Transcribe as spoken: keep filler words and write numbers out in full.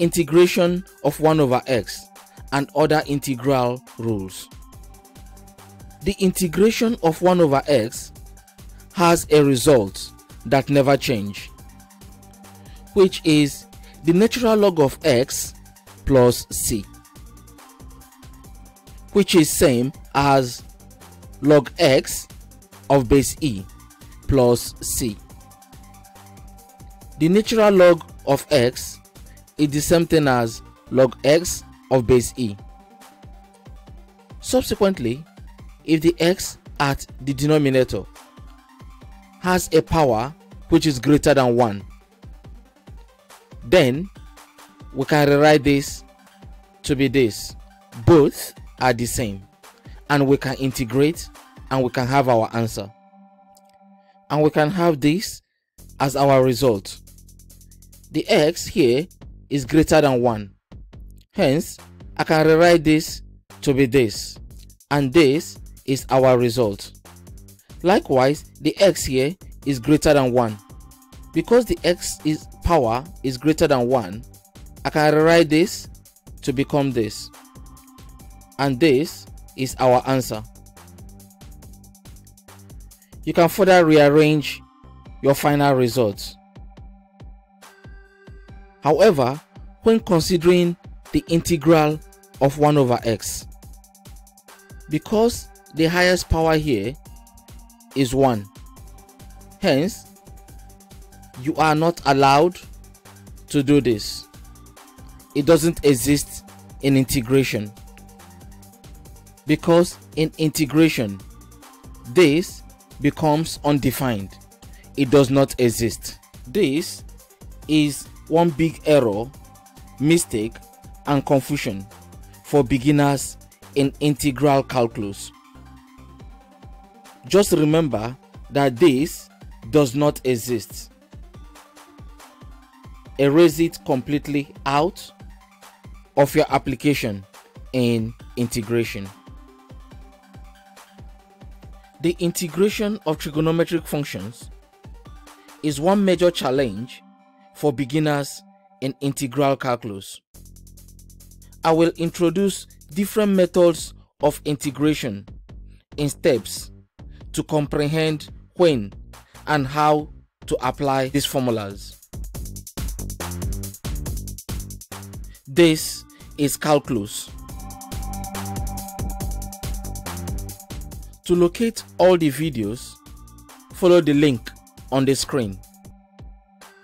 integration of one over x, and other integral rules. The integration of one over x has a result that never changes, which is the natural log of x plus c, which is same as log x of base e plus c. The natural log of x is the same thing as log x of base e. Subsequently, if the x at the denominator has a power which is greater than one, then we can rewrite this to be this. Both are the same, and we can integrate and we can have our answer, and we can have this as our result. The x here is greater than one, hence I can rewrite this to be this, and this is our result. Likewise, the x here is greater than one. Because the x is power is greater than one, I can rewrite this to become this, and this is our answer. You can further rearrange your final results. However, when considering the integral of one over x, because the highest power here is one, hence you are not allowed to do this. It doesn't exist in integration, because in integration this becomes undefined. It does not exist. This is one big error, mistake and confusion for beginners in integral calculus. Just remember that this does not exist. Erase it completely out of your application in integration. The integration of trigonometric functions is one major challenge for beginners in integral calculus. I will introduce different methods of integration in steps to comprehend when and how to apply these formulas. This is calculus. To locate all the videos, follow the link on the screen.